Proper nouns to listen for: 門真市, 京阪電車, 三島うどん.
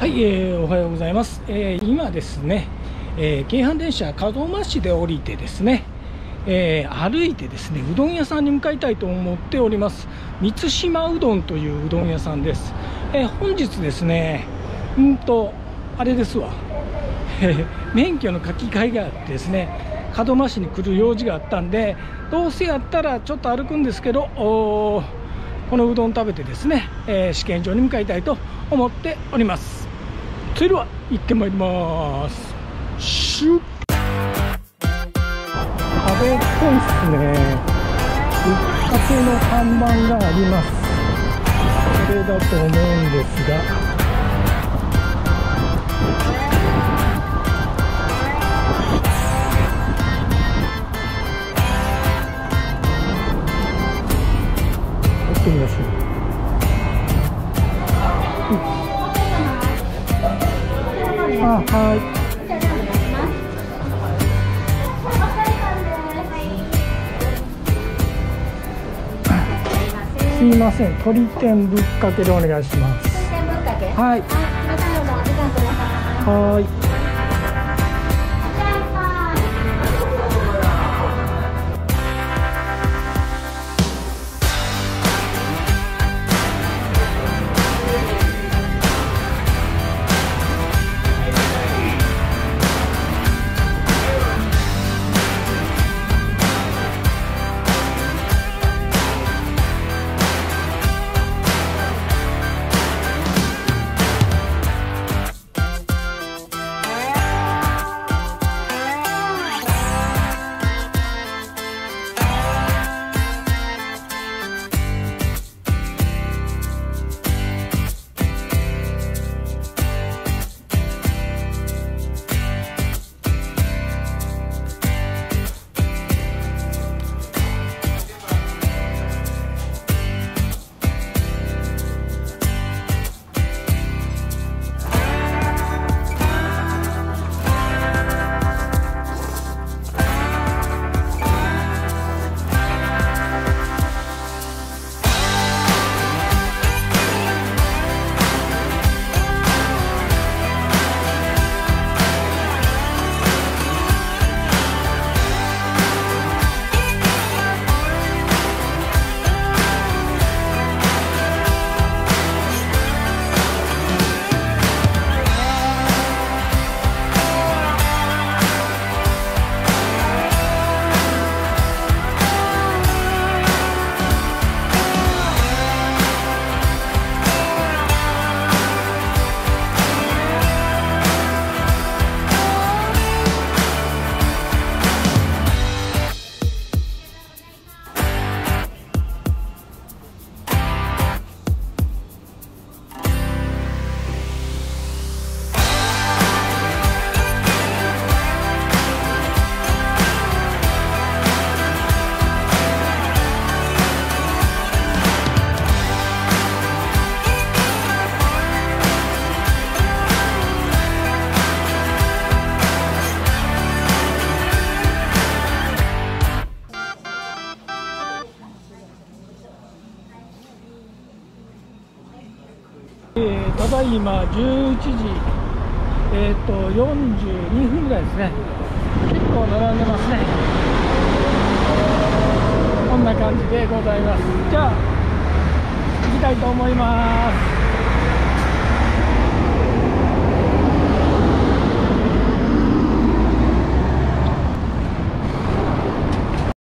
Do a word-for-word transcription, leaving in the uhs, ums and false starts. はい、えー、おはようございます、えー、今ですね、えー、京阪電車門真市で降りてですね、えー、歩いてですねうどん屋さんに向かいたいと思っております。三島うどんといううどん屋さんです。えー、本日ですねうんとあれですわ免許の書き換えがあってですね門真市に来る用事があったんでどうせやったらちょっと歩くんですけどこのうどん食べてですね、えー、試験場に向かいたいと思っております。それでは行ってまいります。シュッ壁っぽいっすね。一発の看板があります。これだと思うんですが行ってみましょう。あ、はい。すみません、鳥天ぶっかけでお願いします。鳥天ぶっかけ。はい。またのお時間ください。はい。ただいまじゅういちじ、えー、とよんじゅうにふんぐらいですね。結構並んでますね。こんな感じでございます。じゃあ行きたいと思います。